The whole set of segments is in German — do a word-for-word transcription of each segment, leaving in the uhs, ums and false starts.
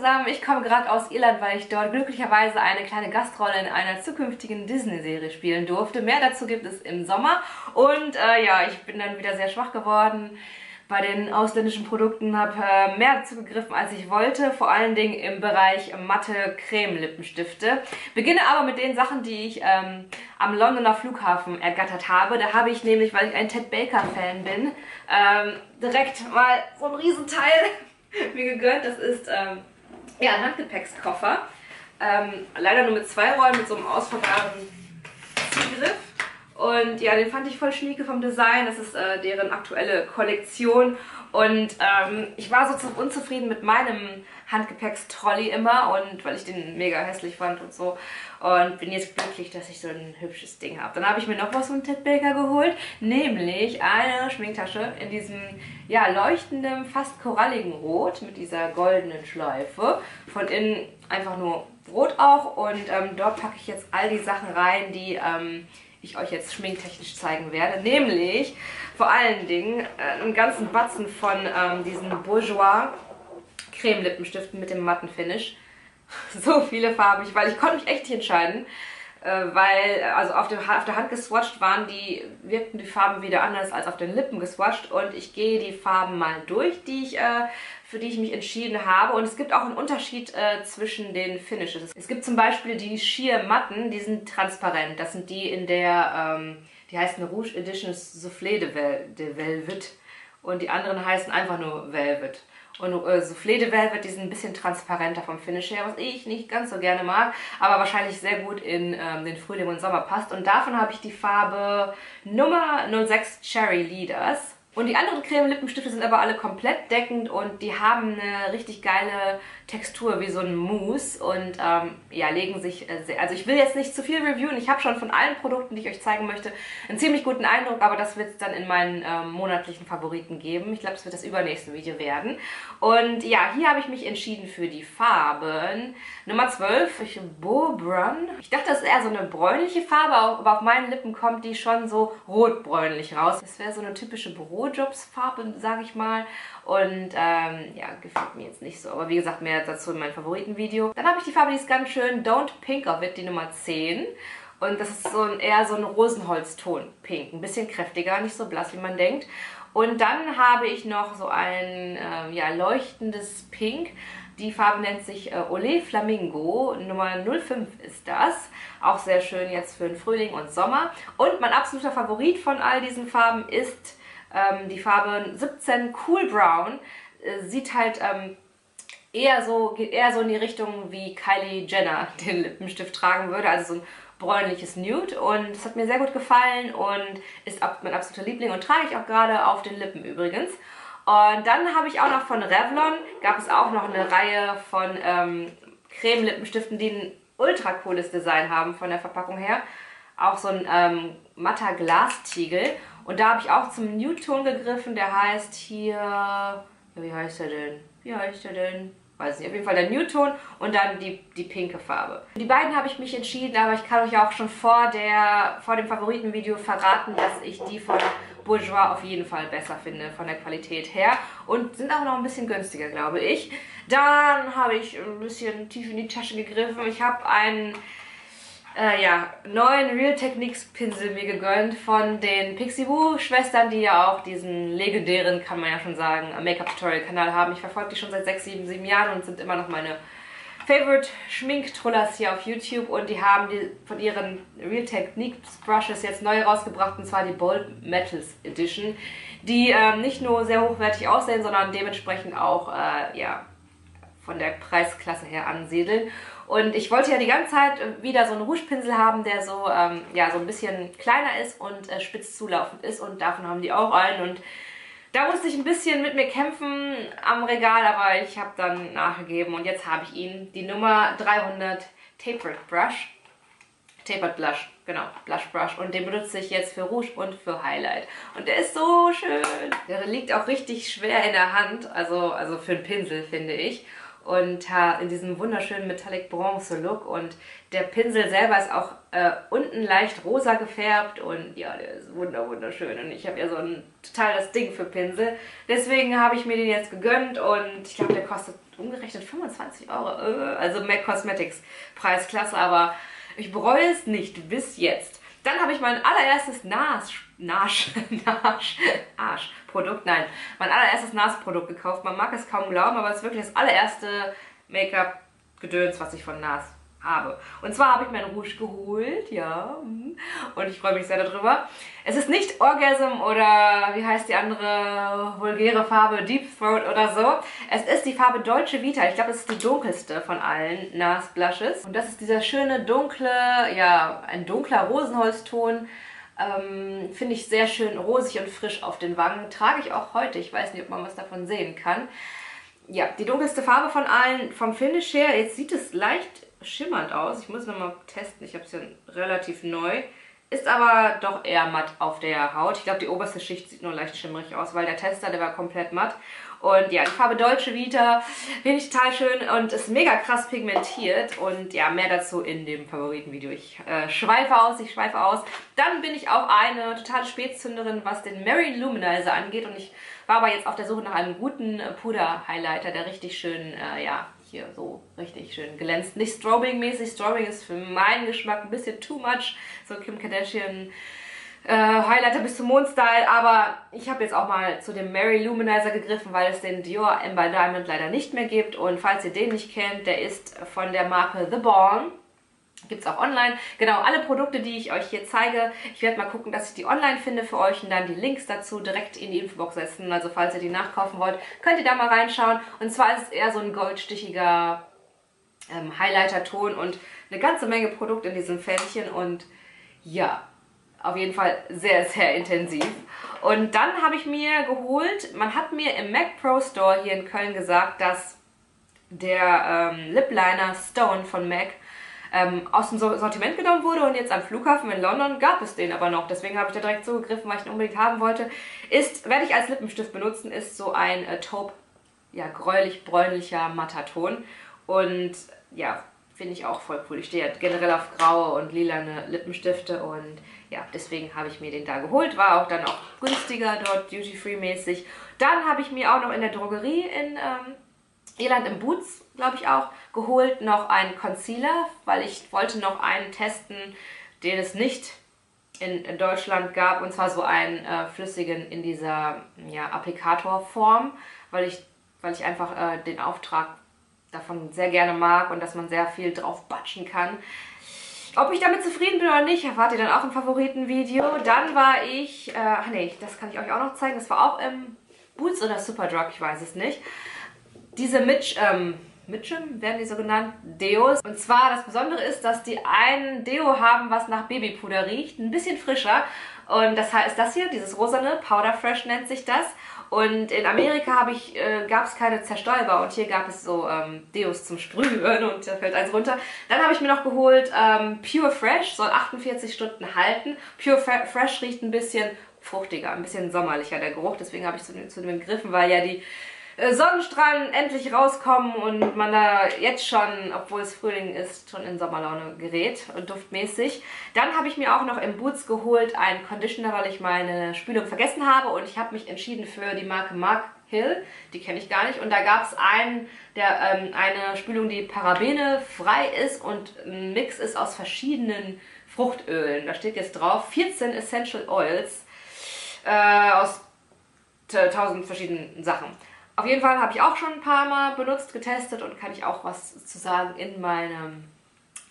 zusammen, ich komme gerade aus Irland, weil ich dort glücklicherweise eine kleine Gastrolle in einer zukünftigen Disney-Serie spielen durfte. Mehr dazu gibt es im Sommer und äh, ja, ich bin dann wieder sehr schwach geworden bei den ausländischen Produkten, habe äh, mehr dazu gegriffen, als ich wollte, vor allen Dingen im Bereich matte Creme-Lippenstifte. Beginne aber mit den Sachen, die ich ähm, am Londoner Flughafen ergattert habe. Da habe ich nämlich, weil ich ein Ted Baker-Fan bin, ähm, direkt mal so ein Riesenteil mir gegönnt. Das ist ähm, ja, ein Handgepäckskoffer. Ähm, leider nur mit zwei Rollen, mit so einem ausfahrbaren Zielgriff. Und ja, den fand ich voll schnieke vom Design. Das ist äh, deren aktuelle Kollektion. Und ähm, ich war so unzufrieden mit meinem Handgepäckstrolley immer, und weil ich den mega hässlich fand und so. Und bin jetzt glücklich, dass ich so ein hübsches Ding habe. Dann habe ich mir noch was von Ted Baker geholt, nämlich eine Schminktasche in diesem ja, leuchtenden, fast koralligen Rot mit dieser goldenen Schleife. Von innen einfach nur rot auch. Und ähm, dort packe ich jetzt all die Sachen rein, die Ähm, ich euch jetzt schminktechnisch zeigen werde, nämlich vor allen Dingen äh, einen ganzen Batzen von ähm, diesen Bourjois Creme-Lippenstiften mit dem matten Finish. So viele Farben, ich, weil ich konnte mich echt nicht entscheiden, äh, weil also auf, dem, auf der Hand geswatcht waren, die wirkten die Farben wieder anders als auf den Lippen geswatcht, und ich gehe die Farben mal durch, die ich äh, für die ich mich entschieden habe. Und es gibt auch einen Unterschied äh, zwischen den Finishes. Es gibt zum Beispiel die schier matten, die sind transparent. Das sind die in der, ähm, die heißen Rouge Edition Soufflé de, Vel de Velvet. Und die anderen heißen einfach nur Velvet. Und äh, Soufflé de Velvet, die sind ein bisschen transparenter vom Finish her, was ich nicht ganz so gerne mag, aber wahrscheinlich sehr gut in ähm, den Frühling und Sommer passt. Und davon habe ich die Farbe Nummer null sechs Cherry Leaders. Und die anderen Creme-Lippenstifte sind aber alle komplett deckend und die haben eine richtig geile Textur wie so ein Mousse und ähm, ja, legen sich äh, sehr. Also ich will jetzt nicht zu viel reviewen, ich habe schon von allen Produkten, die ich euch zeigen möchte, einen ziemlich guten Eindruck, aber das wird es dann in meinen ähm, monatlichen Favoriten geben. Ich glaube, das wird das übernächste Video werden. Und ja, hier habe ich mich entschieden für die Farben Nummer zwölf, ich, Bourjois. Ich dachte, das ist eher so eine bräunliche Farbe, aber auf meinen Lippen kommt die schon so rotbräunlich raus. Das wäre so eine typische Brot. Jobsfarbe, sage ich mal, und ähm, ja, gefällt mir jetzt nicht so, aber wie gesagt, mehr dazu in meinem Favoritenvideo. Dann habe ich die Farbe, die ist ganz schön, Don't Pink of It, die Nummer zehn, und das ist so ein, eher so ein Rosenholzton Pink, ein bisschen kräftiger, nicht so blass, wie man denkt. Und dann habe ich noch so ein äh, ja, leuchtendes Pink. Die Farbe nennt sich äh, Olé Flamingo, Nummer null fünf ist das. Auch sehr schön jetzt für den Frühling und Sommer. Und mein absoluter Favorit von all diesen Farben ist Ähm, die Farbe siebzehn Cool Brown, äh, sieht halt ähm, eher so, geht eher so in die Richtung, wie Kylie Jenner den Lippenstift tragen würde, also so ein bräunliches Nude, und es hat mir sehr gut gefallen und ist ab, mein absoluter Liebling und trage ich auch gerade auf den Lippen übrigens. Und dann habe ich auch noch von Revlon, gab es auch noch eine Reihe von ähm, Creme-Lippenstiften, die ein ultra cooles Design haben von der Verpackung her. Auch so ein ähm, matter Glastiegel. Und da habe ich auch zum Nude-Ton gegriffen, der heißt hier, wie heißt der denn, wie heißt der denn, weiß nicht, auf jeden Fall der Nude-Ton und dann die, die pinke Farbe. Die beiden habe ich mich entschieden, aber ich kann euch ja auch schon vor, der, vor dem Favoritenvideo verraten, dass ich die von Bourjois auf jeden Fall besser finde, von der Qualität her. Und sind auch noch ein bisschen günstiger, glaube ich. Dann habe ich ein bisschen tief in die Tasche gegriffen. Ich habe einen Äh, ja, neuen Real Techniques Pinsel mir gegönnt von den Pixiwoo-Schwestern, die ja auch diesen legendären, kann man ja schon sagen, Make-up-Tutorial-Kanal haben. Ich verfolge die schon seit sechs, sieben, sieben Jahren und sind immer noch meine Favorite-Schminktrollers hier auf YouTube. Und die haben die von ihren Real Techniques Brushes jetzt neu rausgebracht, und zwar die Bold Metals Edition, die äh, nicht nur sehr hochwertig aussehen, sondern dementsprechend auch, äh, ja, von der Preisklasse her ansiedeln. Und ich wollte ja die ganze Zeit wieder so einen Rougepinsel haben, der so, ähm, ja, so ein bisschen kleiner ist und äh, spitz zulaufend ist. Und davon haben die auch einen. Und da musste ich ein bisschen mit mir kämpfen am Regal, aber ich habe dann nachgegeben. Und jetzt habe ich ihn, die Nummer dreihundert Tapered Brush. Tapered Blush, genau, Blush Brush. Und den benutze ich jetzt für Rouge und für Highlight. Und der ist so schön. Der liegt auch richtig schwer in der Hand, also, also für einen Pinsel, finde ich. und in diesem wunderschönen Metallic Bronze Look, und der Pinsel selber ist auch äh, unten leicht rosa gefärbt und ja, der ist wunder wunderschön und ich habe ja so ein total das Ding für Pinsel, deswegen habe ich mir den jetzt gegönnt und ich glaube, der kostet umgerechnet fünfundzwanzig Euro, also MAC Cosmetics Preisklasse, aber ich bereue es nicht bis jetzt. Dann habe ich mein allererstes Nars, Nars, Nars, Arsch Produkt, nein, mein allererstes Nars Produkt gekauft. Man mag es kaum glauben, aber es ist wirklich das allererste Make-up-Gedöns, was ich von Nars habe. Und zwar habe ich meinen Rouge geholt, ja, und ich freue mich sehr darüber. Es ist nicht Orgasm oder wie heißt die andere vulgäre Farbe, Deep Throat oder so. Es ist die Farbe Deutsche Vita. Ich glaube, es ist die dunkelste von allen Nars Blushes. Und das ist dieser schöne dunkle, ja, ein dunkler Rosenholzton. Ähm, finde ich sehr schön rosig und frisch auf den Wangen. Trage ich auch heute. Ich weiß nicht, ob man was davon sehen kann. Ja, die dunkelste Farbe von allen, vom Finish her. Jetzt sieht es leicht schimmernd aus. Ich muss nochmal testen. Ich habe es ja relativ neu. Ist aber doch eher matt auf der Haut. Ich glaube, die oberste Schicht sieht nur leicht schimmerig aus, weil der Tester, der war komplett matt. Und ja, die Farbe Deutsche Vita finde ich total schön und ist mega krass pigmentiert. Und ja, mehr dazu in dem Favoritenvideo. Ich äh, schweife aus, ich schweife aus. Dann bin ich auch eine totale Spätzünderin, was den Mary Luminizer angeht. Und ich war aber jetzt auf der Suche nach einem guten Puder-Highlighter, der richtig schön, äh, ja... hier so richtig schön glänzt. Nicht Strobing-mäßig. Strobing ist für meinen Geschmack ein bisschen too much. So Kim Kardashian äh, Highlighter bis zum Mond-Style. Aber ich habe jetzt auch mal zu dem Mary Luminizer gegriffen, weil es den Dior Amby Diamond leider nicht mehr gibt. Und falls ihr den nicht kennt, der ist von der Marke The Born. Gibt es auch online. Genau, alle Produkte, die ich euch hier zeige, ich werde mal gucken, dass ich die online finde für euch und dann die Links dazu direkt in die Infobox setzen. Also falls ihr die nachkaufen wollt, könnt ihr da mal reinschauen. Und zwar ist es eher so ein goldstichiger ähm, Highlighter-Ton und eine ganze Menge Produkt in diesem Fähnchen. Und ja, auf jeden Fall sehr, sehr intensiv. Und dann habe ich mir geholt, man hat mir im MAC Pro Store hier in Köln gesagt, dass der ähm, Lip Liner Stone von MAC aus dem Sortiment genommen wurde und jetzt am Flughafen in London gab es den aber noch. Deswegen habe ich da direkt zugegriffen, weil ich ihn unbedingt haben wollte. Ist, werde ich als Lippenstift benutzen, ist so ein äh, taupe, ja, gräulich-bräunlicher matter Ton. Und ja, finde ich auch voll cool. Ich stehe ja generell auf graue und lilane Lippenstifte und ja, deswegen habe ich mir den da geholt. War auch dann auch günstiger dort, Duty-Free-mäßig. Dann habe ich mir auch noch in der Drogerie in... Ähm, Irland im Boots, glaube ich auch, geholt noch einen Concealer, weil ich wollte noch einen testen, den es nicht in, in Deutschland gab, und zwar so einen äh, flüssigen in dieser, ja, Applikatorform, weil ich, weil ich einfach äh, den Auftrag davon sehr gerne mag und dass man sehr viel drauf batschen kann. Ob ich damit zufrieden bin oder nicht, erfahrt ihr dann auch im Favoritenvideo. Dann war ich, äh, ach nee, das kann ich euch auch noch zeigen, das war auch im Boots oder Superdrug, ich weiß es nicht. Diese Mitch, ähm, Mitchum werden die so genannt, Deos. Und zwar das Besondere ist, dass die einen Deo haben, was nach Babypuder riecht, ein bisschen frischer. Und das heißt das hier, dieses rosane, Powder Fresh nennt sich das. Und in Amerika habe ich, äh, gab es keine Zerstäuber und hier gab es so ähm, Deos zum Sprühen und da fällt eins runter. Dann habe ich mir noch geholt ähm, Pure Fresh, soll achtundvierzig Stunden halten. Pure Fre Fresh riecht ein bisschen fruchtiger, ein bisschen sommerlicher der Geruch. Deswegen habe ich zu, zu dem gegriffen, weil ja die Sonnenstrahlen endlich rauskommen und man da jetzt schon, obwohl es Frühling ist, schon in Sommerlaune gerät, duftmäßig. Dann habe ich mir auch noch im Boots geholt einen Conditioner, weil ich meine Spülung vergessen habe und ich habe mich entschieden für die Marke Mark Hill, die kenne ich gar nicht. Und da gab es einen, der, ähm, eine Spülung, die parabenefrei ist und ein Mix ist aus verschiedenen Fruchtölen. Da steht jetzt drauf vierzehn Essential Oils äh, aus tausend verschiedenen Sachen. Auf jeden Fall habe ich auch schon ein paar Mal benutzt, getestet und kann ich auch was zu sagen in meinem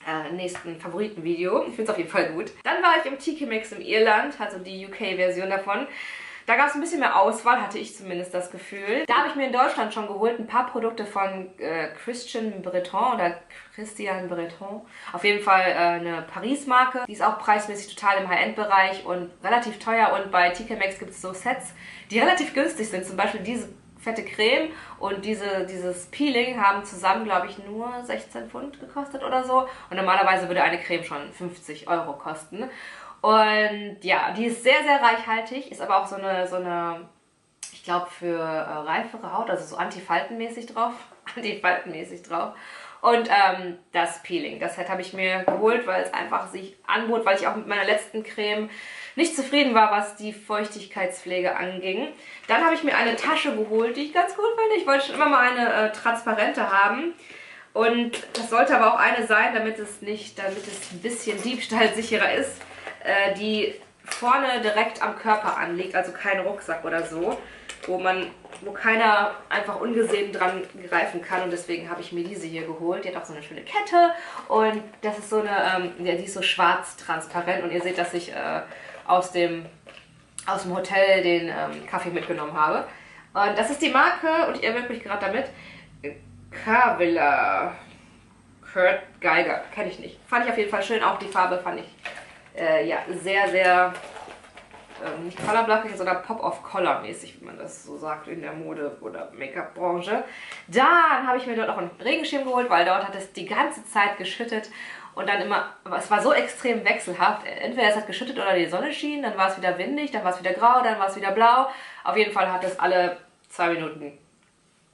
äh, nächsten Favoritenvideo. Ich finde es auf jeden Fall gut. Dann war ich im T K Maxx in Irland, also die U K-Version davon. Da gab es ein bisschen mehr Auswahl, hatte ich zumindest das Gefühl. Da habe ich mir in Deutschland schon geholt ein paar Produkte von äh, Christian Breton oder Christian Breton. Auf jeden Fall äh, eine Paris-Marke. Die ist auch preismäßig total im High-End-Bereich und relativ teuer. Und bei T K Maxx gibt es so Sets, die relativ günstig sind. Zum Beispiel diese fette Creme und diese, dieses Peeling haben zusammen, glaube ich, nur sechzehn Pfund gekostet oder so. Und normalerweise würde eine Creme schon fünfzig Euro kosten. Und ja, die ist sehr, sehr reichhaltig, ist aber auch so eine, so eine, ich glaube, für äh, reifere Haut, also so antifaltenmäßig drauf. antifaltenmäßig drauf. Und ähm, das Peeling, das Set habe ich mir geholt, weil es einfach sich anbot, weil ich auch mit meiner letzten Creme nicht zufrieden war, was die Feuchtigkeitspflege anging. Dann habe ich mir eine Tasche geholt, die ich ganz gut finde. Ich wollte schon immer mal eine äh, transparente haben. Und das sollte aber auch eine sein, damit es nicht, damit es ein bisschen diebstahlsicherer ist, äh, die vorne direkt am Körper anliegt, also kein Rucksack oder so, wo man, wo keiner einfach ungesehen dran greifen kann, und deswegen habe ich mir diese hier geholt. Die hat auch so eine schöne Kette, und das ist so eine, ähm, ja, die ist so schwarz transparent, und ihr seht, dass ich äh, aus dem, aus dem Hotel den ähm, Kaffee mitgenommen habe. Und das ist die Marke, und ich erwische mich gerade damit, Kavilla, Kurt Geiger, kenne ich nicht. Fand ich auf jeden Fall schön, auch die Farbe fand ich äh, ja, sehr, sehr... nicht Colorblocking, sondern Pop-Off-Color-mäßig, wie man das so sagt in der Mode- oder Make-up-Branche. Dann habe ich mir dort auch einen Regenschirm geholt, weil dort hat es die ganze Zeit geschüttet und dann immer, es war so extrem wechselhaft. Entweder es hat geschüttet oder die Sonne schien, dann war es wieder windig, dann war es wieder grau, dann war es wieder blau. Auf jeden Fall hat es alle zwei Minuten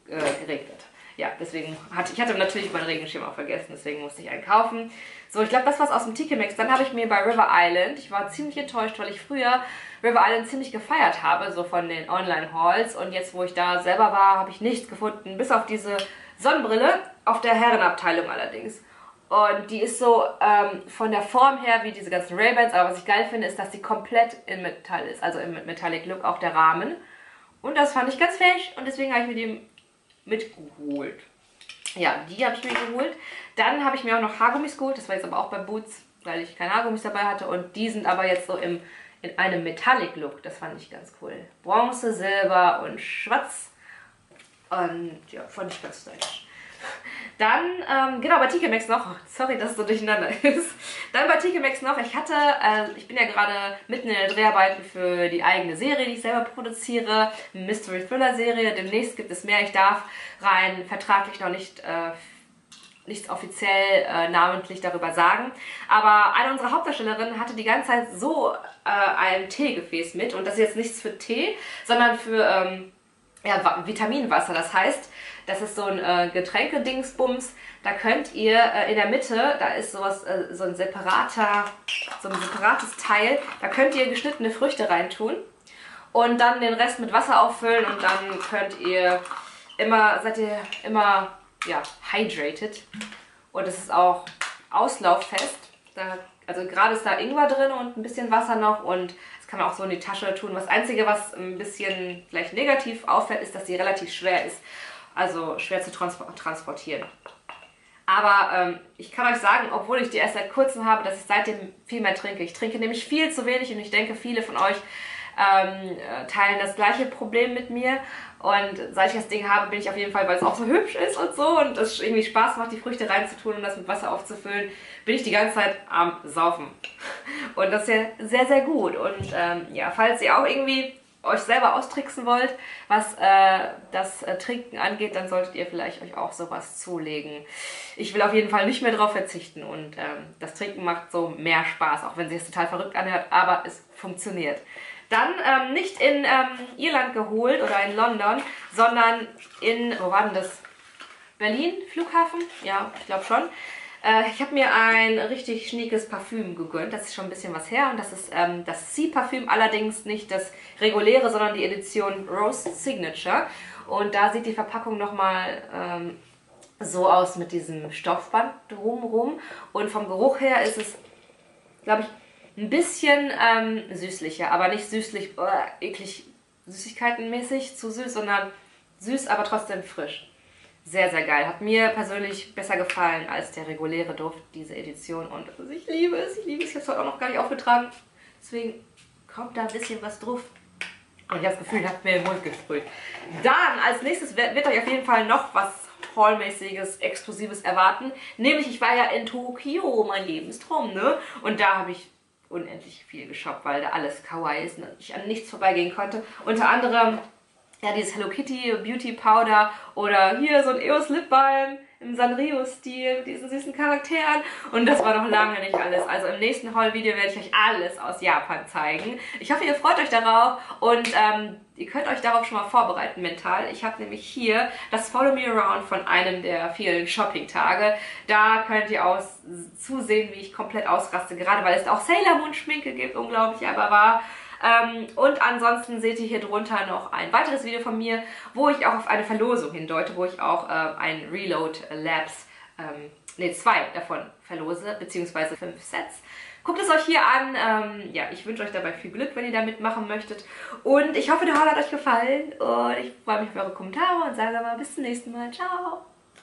äh, geregnet. Ja, deswegen hatte ich hatte natürlich meinen Regenschirm auch vergessen, deswegen musste ich einen kaufen. So, ich glaube, das war's aus dem T K Maxx. Dann habe ich mir bei River Island, ich war ziemlich enttäuscht, weil ich früher River Island ziemlich gefeiert habe, so von den Online-Hauls. Und jetzt, wo ich da selber war, habe ich nichts gefunden, bis auf diese Sonnenbrille, auf der Herrenabteilung allerdings. Und die ist so ähm, von der Form her wie diese ganzen Ray-Bans, aber was ich geil finde, ist, dass die komplett in Metall ist, also im Metallic Look, auch der Rahmen. Und das fand ich ganz fesch, und deswegen habe ich mir die mitgeholt. Ja, die habe ich mir geholt. Dann habe ich mir auch noch Haargummis geholt. Das war jetzt aber auch bei Boots, weil ich keine Haargummis dabei hatte. Und die sind aber jetzt so im, in einem Metallic-Look. Das fand ich ganz cool. Bronze, Silber und Schwarz. Und ja, fand ich ganz stylisch. Dann, ähm, genau, bei T K Maxx noch. Sorry, dass es so durcheinander ist. Dann bei T K Maxx noch. Ich hatte, äh, ich bin ja gerade mitten in den Dreharbeiten für die eigene Serie, die ich selber produziere. Eine Mystery-Thriller-Serie. Demnächst gibt es mehr. Ich darf rein vertraglich noch nicht, äh, nichts offiziell äh, namentlich darüber sagen. Aber eine unserer Hauptdarstellerinnen hatte die ganze Zeit so äh, ein Teegefäß mit. Und das ist jetzt nichts für Tee, sondern für ähm, ja, Vitaminwasser. Das heißt... Das ist so ein äh, Getränke-Dingsbums. Da könnt ihr äh, in der Mitte, da ist sowas, äh, so ein separater, so ein separates Teil, da könnt ihr geschnittene Früchte reintun und dann den Rest mit Wasser auffüllen, und dann könnt ihr immer, seid ihr immer, ja, hydrated. Und es ist auch auslauffest. Da, also gerade ist da Ingwer drin und ein bisschen Wasser noch, und das kann man auch so in die Tasche tun. Das Einzige, was ein bisschen vielleicht negativ auffällt, ist, dass sie relativ schwer ist. Also schwer zu transportieren. Aber ähm, ich kann euch sagen, obwohl ich die erst seit kurzem habe, dass ich seitdem viel mehr trinke. Ich trinke nämlich viel zu wenig, und ich denke, viele von euch ähm, teilen das gleiche Problem mit mir. Und seit ich das Ding habe, bin ich auf jeden Fall, weil es auch so hübsch ist und so, und es irgendwie Spaß macht, die Früchte reinzutun und um das mit Wasser aufzufüllen, bin ich die ganze Zeit am Saufen. Und das ist ja sehr, sehr gut. Und ähm, ja, falls ihr auch irgendwie... euch selber austricksen wollt, was äh, das äh, Trinken angeht, dann solltet ihr vielleicht euch auch sowas zulegen. Ich will auf jeden Fall nicht mehr drauf verzichten, und ähm, das Trinken macht so mehr Spaß, auch wenn sich das total verrückt anhört, aber es funktioniert. Dann ähm, nicht in ähm, Irland geholt oder in London, sondern in, wo war denn das? Berlin Flughafen? Ja, ich glaube schon. Ich habe mir ein richtig schniekes Parfüm gegönnt, das ist schon ein bisschen was her, und das ist ähm, das Sea-Parfüm, allerdings nicht das reguläre, sondern die Edition Rose Signature. Und da sieht die Verpackung nochmal ähm, so aus mit diesem Stoffband drumrum, und vom Geruch her ist es, glaube ich, ein bisschen ähm, süßlicher, aber nicht süßlich, äh, eklig, süßigkeitenmäßig zu süß, sondern süß, aber trotzdem frisch. Sehr, sehr geil. Hat mir persönlich besser gefallen als der reguläre Duft, diese Edition. Und also ich liebe es, ich liebe es. Ich habe es heute auch noch gar nicht aufgetragen. Deswegen kommt da ein bisschen was drauf. Und ich habe das Gefühl, ich habe mir den Mund gesprüht. Dann, als nächstes wird euch auf jeden Fall noch was Haulmäßiges, Exklusives erwarten. Nämlich, ich war ja in Tokio, mein Lebenstraum, ne? Und da habe ich unendlich viel geshoppt, weil da alles kawaii ist und ich an nichts vorbeigehen konnte. Unter anderem ja, dieses Hello Kitty Beauty Powder oder hier so ein Eos Lip Balm im Sanrio-Stil mit diesen süßen Charakteren. Und das war noch lange nicht alles. Also im nächsten Haul-Video werde ich euch alles aus Japan zeigen. Ich hoffe, ihr freut euch darauf und ähm, ihr könnt euch darauf schon mal vorbereiten mental. Ich habe nämlich hier das Follow Me Around von einem der vielen Shopping-Tage. Da könnt ihr auch zusehen, wie ich komplett ausraste, gerade weil es auch Sailor Moon Schminke gibt, unglaublich, aber wahr. Ähm, und ansonsten seht ihr hier drunter noch ein weiteres Video von mir, wo ich auch auf eine Verlosung hindeute, wo ich auch äh, ein Reload Labs, ähm, ne, zwei davon verlose, beziehungsweise fünf Sets. Guckt es euch hier an. Ähm, ja, ich wünsche euch dabei viel Glück, wenn ihr da mitmachen möchtet. Und ich hoffe, der Haul hat euch gefallen und ich freue mich auf eure Kommentare und sage mal bis zum nächsten Mal. Ciao!